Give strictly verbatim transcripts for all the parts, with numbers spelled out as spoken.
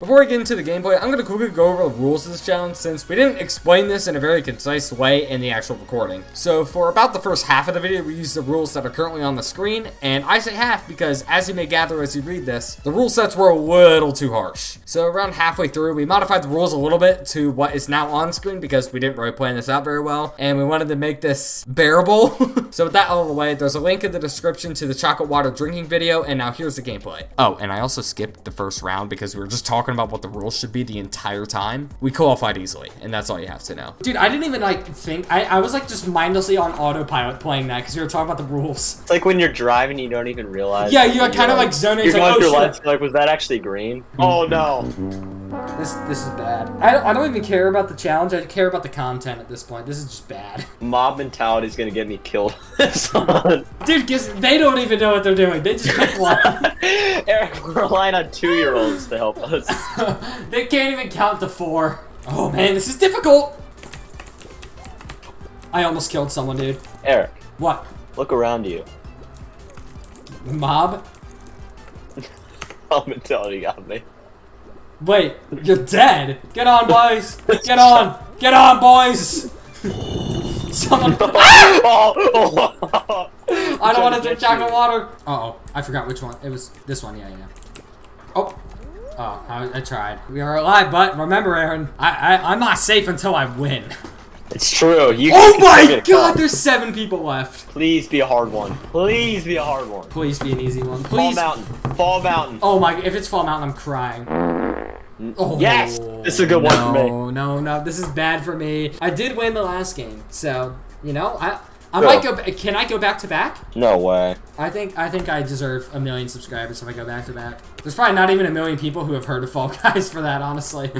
Before I get into the gameplay, I'm going to quickly go over the rules of this challenge since we didn't explain this in a very concise way in the actual recording. So for about the first half of the video, we used the rules that are currently on the screen, and I say half because, as you may gather as you read this, the rule sets were a little too harsh. So around halfway through, we modified the rules a little bit to what is now on screen because we didn't really plan this out very well, and we wanted to make this bearable. So with that out of the way, there's a link in the description to the chocolate water drinking video, and now here's the gameplay. Oh, and I also skipped the first round because we were just talking about what the rules should be the entire time. We qualified easily, and that's all you have to know. Dude, I didn't even like think. I, I was like just mindlessly on autopilot playing that because we were talking about the rules. It's like when you're driving, you don't even realize. Yeah, you kind of like zone in. You're going through lights, like, was that actually green? Oh no. This this is bad. I don't, I don't even care about the challenge. I care about the content at this point. This is just bad. Mob mentality is gonna get me killed. Dude, because they don't even know what they're doing. They just pick one. Eric, we're relying on two-year-olds to help us. They can't even count to four. Oh man, this is difficult. I almost killed someone, dude. Eric. What? Look around you. Mob. Mob mentality got me. Wait, you're dead! Get on, boys! Get on! Get on, boys! Someone- ah! I don't want to drink chocolate water! Uh-oh, I forgot which one. It was this one, yeah, yeah. Oh. Oh, I, I tried. We are alive, but remember, Aaron, I, I, I'm not safe until I win. It's true. You oh my god, there's seven people left. Please be a hard one. Please be a hard one. Please be an easy one. Please. Fall Mountain. Fall Mountain. Oh my, if it's Fall Mountain, I'm crying. Oh, yes! This is a good no, one for me. No, no, no. This is bad for me. I did win the last game, so, you know, I I no. might go... Can I go back-to-back? No way. I think I think I deserve a million subscribers if I go back-to-back. There's probably not even a million people who have heard of Fall Guys for that, honestly.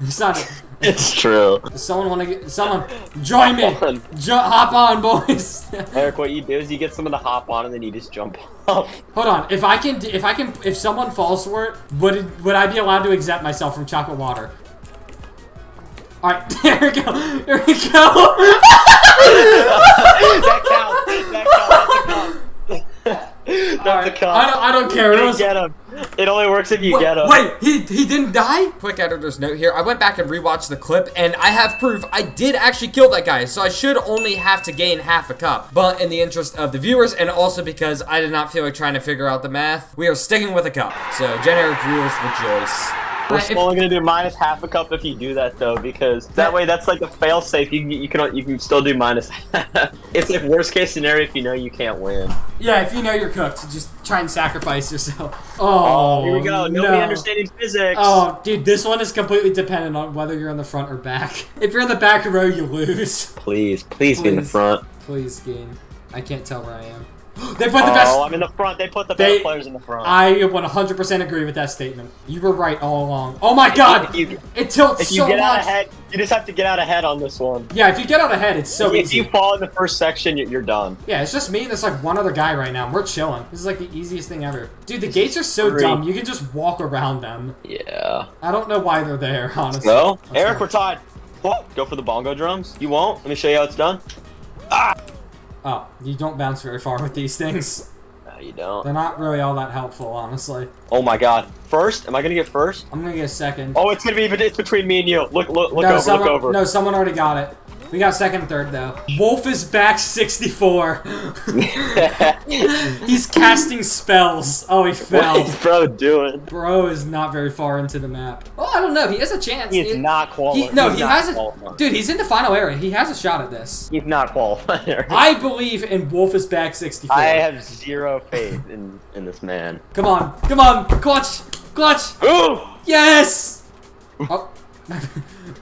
It's not... It's true. Someone want to get... Someone... Join me! Jo hop on, boys! Eric, what you do is you get someone to hop on and then you just jump off. Hold on. If I can... If I can... If someone falls for it, would, it, would I be allowed to exempt myself from chocolate water? Alright. There we go. There we go. That counts. That counts. That's a count. That's right. a count. I don't, I don't care. You it was... get him. It only works if you wait, get him. Wait, he, he didn't die? Quick editor's note here. I went back and rewatched the clip, and I have proof I did actually kill that guy, so I should only have to gain half a cup. But in the interest of the viewers, and also because I did not feel like trying to figure out the math, we are sticking with a cup. So, Gen_Eric viewers, rejoice. We're if, only gonna do minus half a cup if you do that though, because that way that's like a fail safe. You can you can you can still do minus half. It's like worst case scenario if you know you can't win. Yeah, if you know you're cooked, just try and sacrifice yourself. Oh, oh here we go. Nobody no. understanding physics. Oh, dude, this one is completely dependent on whether you're in the front or back. If you're in the back row, you lose. Please, please, please be in the front. Please, game. I can't tell where I am. They put the oh, best. I'm in the front. They put the they, best players in the front. I one hundred percent agree with that statement. You were right all along. Oh my god! If you, if you, it tilts if you so get much. Out ahead, you just have to get out ahead on this one. Yeah, if you get out ahead, it's so if, easy. If you fall in the first section, you're done. Yeah, it's just me and there's like one other guy right now. We're chilling. This is like the easiest thing ever. Dude, the this gates are so great. Dumb. You can just walk around them. Yeah. I don't know why they're there, honestly. No, Let's Eric, go. We're tied. Oh, go for the bongo drums. You won't. Let me show you how it's done. Ah. Oh, you don't bounce very far with these things. No, you don't. They're not really all that helpful, honestly. Oh my god. First? Am I gonna get first? I'm gonna get second. Oh, it's gonna be it's between me and you. Look, look, look no, over, someone, look over. No, someone already got it. We got second and third, though. Wolf is back sixty-four. He's casting spells. Oh, he fell. What is bro doing? Bro is not very far into the map. Oh, I don't know. He has a chance. He is not qualified. He, no, he's he has a... Dude, he's in the final area. He has a shot at this. He's not qualified. I believe in Wolf is back sixty-four. I have zero faith in, in this man. Come on. Come on. Clutch. Clutch. Ooh. Yes. Oh.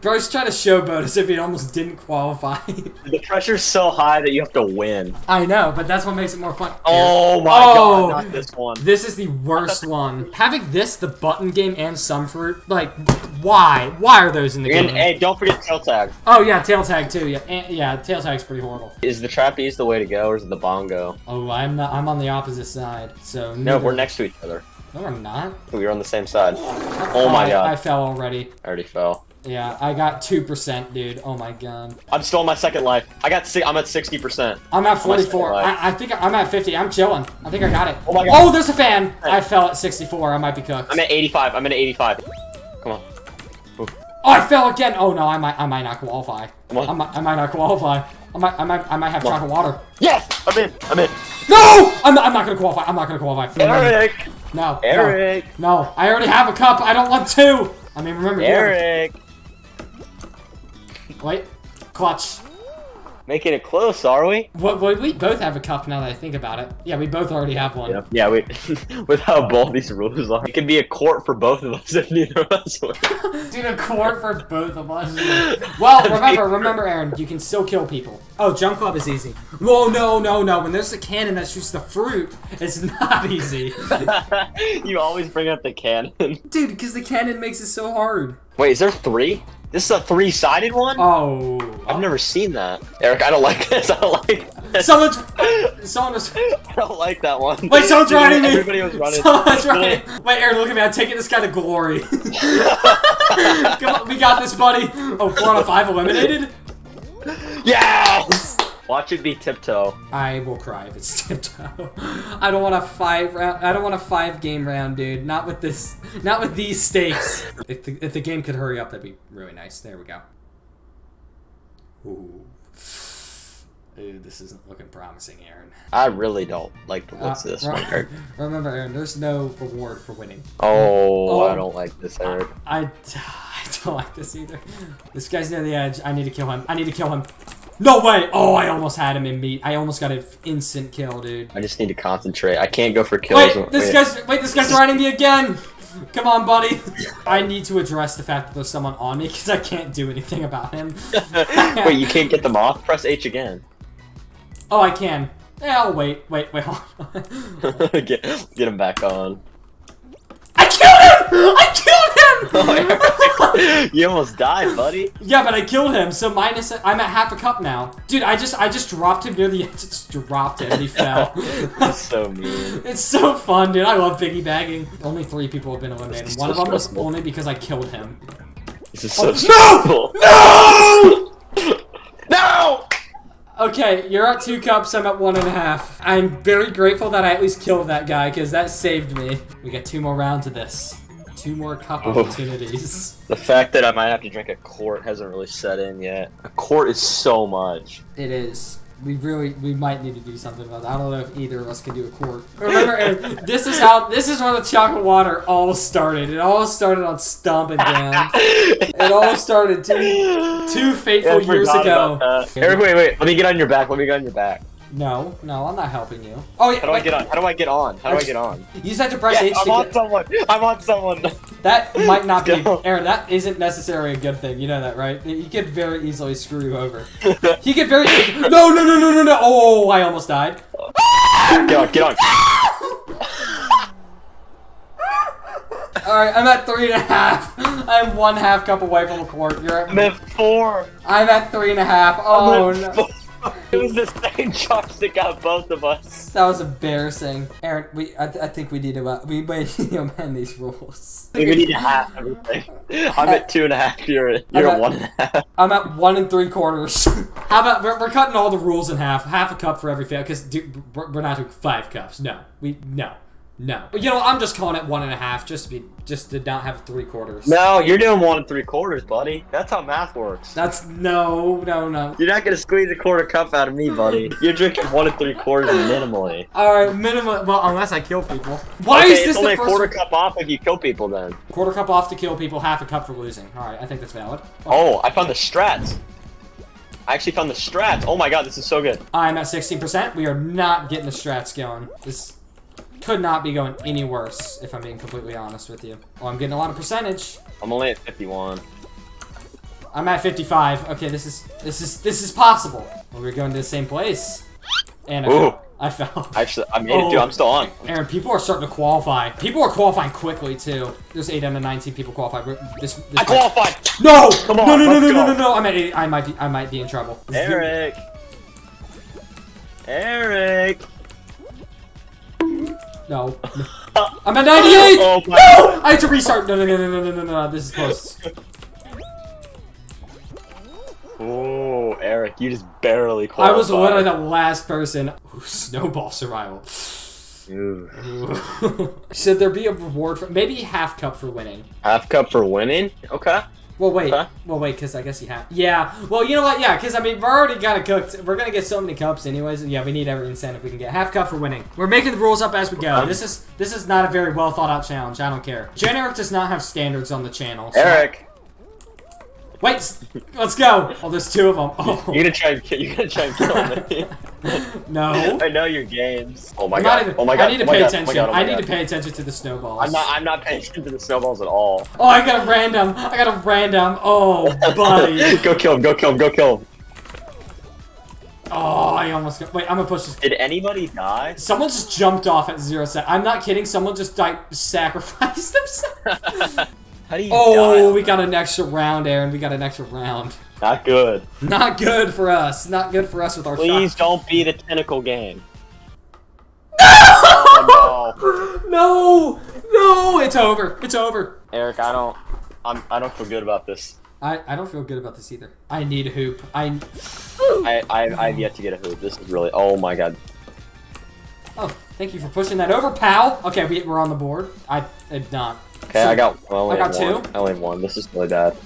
Bro's trying to showboat as if he almost didn't qualify. The pressure's so high that you have to win. I know, but that's what makes it more fun. Oh my oh, god, not this one. This is the worst one. Having this, the button game, and some fruit, like, why? Why are those in the game? And hey, don't forget tail tag. Oh yeah, tail tag too. Yeah, and, yeah, tail tag's pretty horrible. Is the trapeze the way to go, or is it the bongo? Oh, I'm not, I'm on the opposite side, so neither. No, we're next to each other. No, we're not. We were on the same side. Oh my I, god. I fell already. I already fell. Yeah, I got two percent, dude. Oh my god. I'm still on my second life. I got si I'm at sixty percent. I'm at forty-four. I, I think I'm at fifty. I'm chilling. I think I got it. Oh my god. Oh, there's a fan. I fell at sixty-four. I might be cooked. I'm at eighty-five. I'm at eighty-five. Come on. Ooh. Oh, I fell again! Oh no, I might, I might not qualify. Come on. I might, I might not qualify. I might, I might, I might have chocolate water. Yes, I'm in. I'm in. No, I'm not, I'm not gonna qualify. I'm not gonna qualify. Eric. No. Eric. No. no. I already have a cup. I don't want two. I mean, remember. Eric. You're... Wait. Clutch. Making it close, are we? What? Well, we both have a cup now that I think about it. Yeah, we both already have one. Yep. Yeah. We. With how bold these rules are, it could be a court for both of us if neither of us win. Dude, a court for both of us. Well, remember, remember, Aaron, you can still kill people. Oh, jump club is easy. Whoa, no, no, no. When there's a cannon that shoots the fruit, it's not easy. You always bring up the cannon, dude, because the cannon makes it so hard. Wait, is there three? This is a three-sided one? Oh. I've never seen that. Eric, I don't like this. I don't like this. Someone's... Someone was... I don't like that one. Wait, someone's Dude, running everybody me. Everybody was running. Someone's running. Wait, Eric, look at me. I'm taking this guy to glory. Come on, we got this, buddy. Oh, four out of five eliminated? Yes! Watch it be tiptoe. I will cry if it's tiptoe. I don't want a five round. I don't want a five game round, dude. Not with this. Not with these stakes. If the, if the game could hurry up, that'd be really nice. There we go. Ooh. Ooh, this isn't looking promising, Aaron. I really don't like the looks uh, of this one, Eric. Remember, Aaron, there's no reward for winning. Oh, oh I don't like this, Eric. I, I, I don't like this either. This guy's near the edge. I need to kill him. I need to kill him. No way! Oh, I almost had him in meat. I almost got an instant kill, dude. I just need to concentrate. I can't go for kills. Wait, this wait. guy's wait, this guy's riding me again. Come on, buddy. I need to address the fact that there's someone on me because I can't do anything about him. Wait, you can't get them off? Press H again. Oh, I can. Yeah, I'll wait. Wait, wait, hold on. get, get him back on. I killed him! I killed him! Oh, you almost died, buddy. Yeah, but I killed him, so minus I'm at half a cup now. Dude, I just I just dropped him near the end. Just dropped him. He fell. That's so mean. It's so fun, dude. I love piggybagging. Only three people have been eliminated. One so of them was only because I killed him. This is so oh, no! No! No! Okay, you're at two cups, I'm at one and a half. I'm very grateful that I at least killed that guy, because that saved me. We got two more rounds of this. Two more cup opportunities. Oh. The fact that I might have to drink a quart hasn't really set in yet. A quart is so much. It is. We really, we might need to do something about that. I don't know if either of us can do a quart. Remember, Aaron, this is how, this is where the chocolate water all started. It all started on Stompin' Down. It all started two, two fateful yeah, years ago. Eric, wait, wait. Let me get on your back. Let me get on your back. No, no, I'm not helping you. Oh yeah. How do I get on? How do I get on? How do I get on? You just have to press H. I'm on someone. I'm on someone. That might not be, Aaron. That isn't necessarily a good thing. You know that, right? You could very easily screw you over. You could very. No, no, no, no, no, no. Oh, I almost died. Get on, get on. All right, I'm at three and a half. I'm one half cup away from a quart. You're at. I'm at four. I'm at three and a half. Oh no. It was the same chunks that got both of us. That was embarrassing, Aaron. We, I, th I think we need to, uh, we might need to amend these rules. We need to half everything. I'm at two and a half. You're, at, you're at, at one and a half. I'm at one and three quarters. How about we're, we're cutting all the rules in half? Half a cup for every fail, because we're not doing five cups. No, we no. No. You know, I'm just calling it one and a half just to be, just to not have three quarters. No, you're doing one and three quarters, buddy. That's how math works. That's no, no, no. You're not going to squeeze a quarter cup out of me, buddy. You're drinking one and three quarters minimally. All right, minimum. Well, unless I kill people. Why okay, is this it's only the first a quarter one? Cup off if you kill people then? Quarter cup off to kill people, half a cup for losing. All right, I think that's valid. Oh, oh I found the strats. I actually found the strats. Oh my God, this is so good. I'm at sixteen percent. We are not getting the strats going. This could not be going any worse, if I'm being completely honest with you. Oh, I'm getting a lot of percentage. I'm only at fifty-one. I'm at fifty-five. Okay, this is this is this is possible. Well, we're going to the same place. And I Ooh. fell. I fell. Actually, I made oh. it, dude. I'm still on. Aaron, people are starting to qualify. People are qualifying quickly too. There's eight out of nineteen people qualified. This, this I qualified. No! Come on! No! No! No! No! No! No! No! I'm at eight. I might be. I might be in trouble. Eric. Eric. No. I'm at ninety-eight! Oh, no! I had to restart! No, no, no, no, no, no, no, no, this is close. Oh, Eric, you just barely qualified. I was literally the last person. Ooh, Snowball Survival. Should there be a reward for maybe half cup for winning? Half cup for winning? Okay. Well, wait. Okay. Well, wait, because I guess you have. Yeah. Well, you know what? Yeah, because I mean, we're already kind of cooked. We're gonna get so many cups anyways. Yeah, we need every incentive we can get. Half cup for winning. We're making the rules up as we go. Um, this is this is not a very well thought out challenge. I don't care. Gen Eric does not have standards on the channel. So Eric. Wait, let's go. Oh, there's two of them. Oh. You're gonna try and kill, you're gonna try and kill me. No. I know your games. Oh my I'm god. Even, oh my god. I need to oh pay god. attention. Oh god. Oh I need god. to pay attention to the snowballs. I'm not. I'm not paying attention to the snowballs at all. Oh, I got a random. I got a random. Oh, buddy. Go kill him. Go kill him. Go kill him. Oh, I almost got. Wait, I'm gonna push this. Did anybody die? Someone just jumped off at zero sec. I'm not kidding. Someone just died, sacrificed themselves. Oh, die? we got an extra round, Aaron. We got an extra round. Not good. Not good for us. Not good for us with our shots. Please don't be the tentacle game. No! Oh, no! No! No! It's over. It's over. Eric, I don't. I'm. I don't feel good about this. I. I don't feel good about this either. I need a hoop. I. I. I I've yet to get a hoop. This is really. Oh my god. Oh, thank you for pushing that over, pal. Okay, we, we're on the board. I. I'm not. Okay, so, I got, well, I I got one. two. I only have one. This is really bad.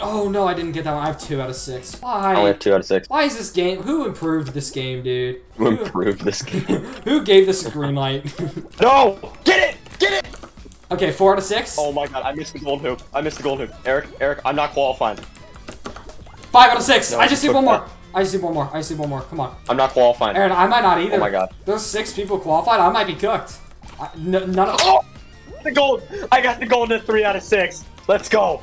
Oh, no, I didn't get that one. I have two out of six. Why? I only have two out of six. Why is this game? Who improved this game, dude? Who improved this game? Who gave this a green light? No! Get it! Get it! Okay, four out of six. Oh, my God. I missed the gold hoop. I missed the gold hoop. Eric, Eric, I'm not qualifying. Five out of six. No, I just need one more. I just need one more. I just need one more. Come on. I'm not qualifying. Aaron, I might not either. Oh, my God. Those six people qualified, I might be cooked. I, no, none of- Oh! The gold! I got the gold at three out of six. Let's go.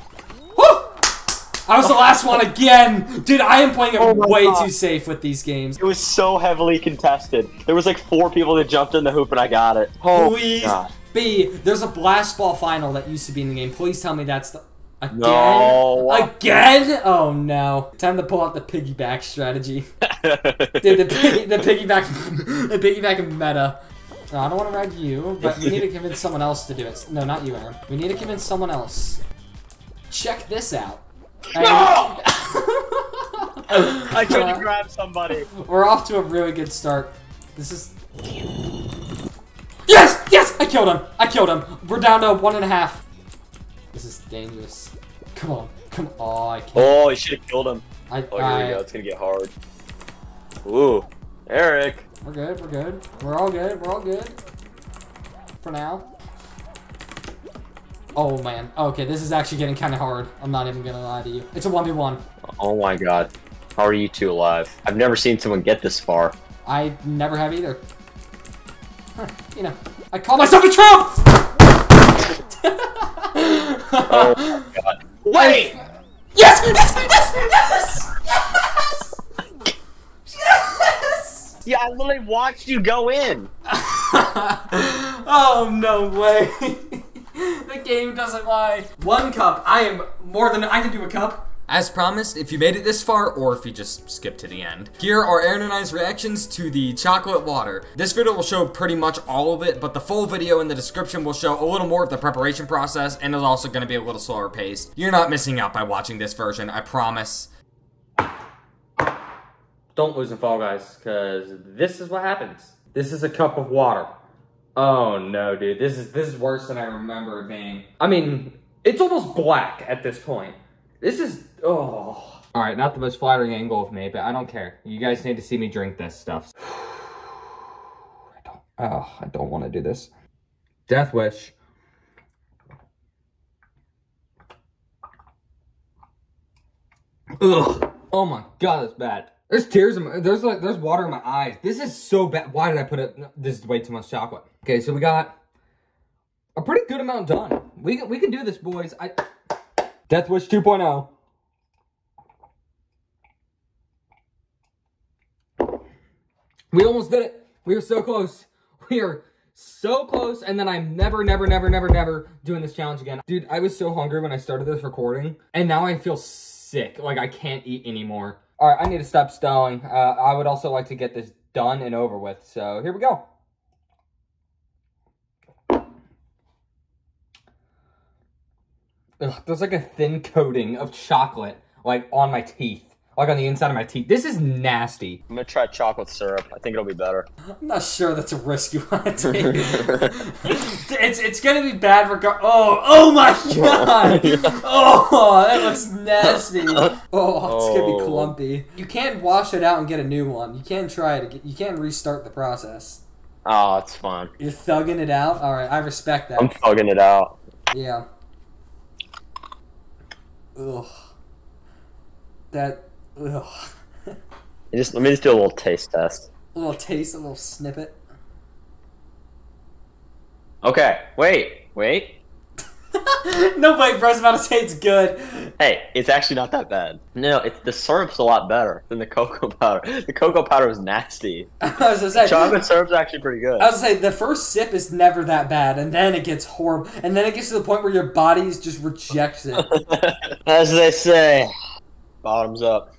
Woo! I was the last one again. Dude, I am playing it oh way God. too safe with these games. It was so heavily contested. There was like four people that jumped in the hoop and I got it. Oh, Please God. be. There's a blast ball final that used to be in the game. Please tell me that's the- Again? No. Again? Oh no. Time to pull out the piggyback strategy. Dude, the, piggy, the piggyback- The piggyback meta. No, I don't want to rag you, but we need to convince someone else to do it. No, not you, Aaron. We need to convince someone else. Check this out. No! I tried to grab somebody. We're off to a really good start. This is... Yes! Yes! I killed him! I killed him! We're down to one and a half. This is dangerous. Come on. Come on. I can't. Oh, I should have killed him. I, oh, here I... we go. It's going to get hard. Ooh. Eric. We're good, we're good. We're all good, we're all good. For now. Oh, man. Okay, this is actually getting kind of hard. I'm not even gonna lie to you. It's a one v one. Oh my god. How are you two alive? I've never seen someone get this far. I never have either. Huh, you know, I call myself a troll! Oh my god. Wait! Yes! Yes! Yes! Yes! Yes! Yes! Yeah, I literally watched you go in. Oh, no way. The game doesn't lie. One cup. I am more than... I can do a cup. As promised, if you made it this far, or if you just skipped to the end, here are Aaron and I's reactions to the chocolate water. This video will show pretty much all of it, but the full video in the description will show a little more of the preparation process, and it's also going to be a little slower paced. You're not missing out by watching this version, I promise. Don't lose in Fall Guys, because this is what happens. This is a cup of water. Oh no, dude, this is this is worse than I remember it being. I mean, it's almost black at this point. This is, oh. All right, not the most flattering angle of me, but I don't care. You guys need to see me drink this stuff. I don't, oh, I don't want to do this. Death wish. Ugh. Oh my God, that's bad. There's tears in my, there's like, there's water in my eyes. This is so bad. Why did I put it? No, this is way too much chocolate. Okay, so we got a pretty good amount done. We can, we can do this, boys. I, Death Wish two point oh. We almost did it. We were so close. We are so close. And then I'm never, never, never, never, never doing this challenge again. Dude, I was so hungry when I started this recording. And now I feel sick. Like I can't eat anymore. All right, I need to stop stalling. Uh, I would also like to get this done and over with, so here we go. Ugh, there's like a thin coating of chocolate, like, on my teeth. like on the inside of my teeth. This is nasty. I'm gonna try chocolate syrup. I think it'll be better. I'm not sure that's a risk you wanna take. it's, it's gonna be bad regard- Oh, oh my god! Oh, that looks nasty. Oh, it's gonna be clumpy. You can't wash it out and get a new one. You can try it, you can restart the process. Oh, it's fine. You're thugging it out? Alright, I respect that. I'm thugging it out. Yeah. Ugh. That... Ugh. just, let me just do a little taste test. A little taste, a little snippet. Okay, wait, wait. Nobody, bro's about to say it's good. Hey, it's actually not that bad. No, it's, the syrup's a lot better than the cocoa powder. The cocoa powder was nasty. I was gonna say, chocolate syrup's actually pretty good. I was gonna say, the first sip is never that bad, and then it gets horrible. And then it gets to the point where your body just rejects it. As they say, bottoms up.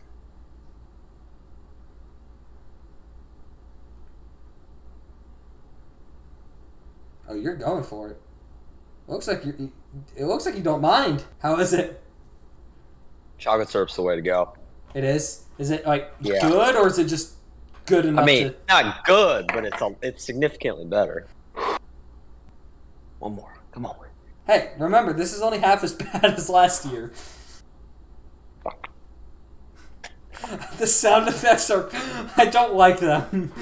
Oh, you're going for it. Looks like you. It looks like you don't mind. How is it? Chocolate syrup's the way to go. It is. Is it like yeah. good, or is it just good enough? I mean, to... not good, but it's a, it's significantly better. One more. Come on. Hey, remember this is only half as bad as last year. Fuck. The sound effects are. I don't like them.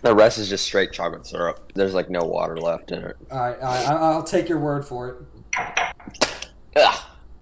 The rest is just straight chocolate syrup. There's like no water left in it. All right, all right, I'll take your word for it.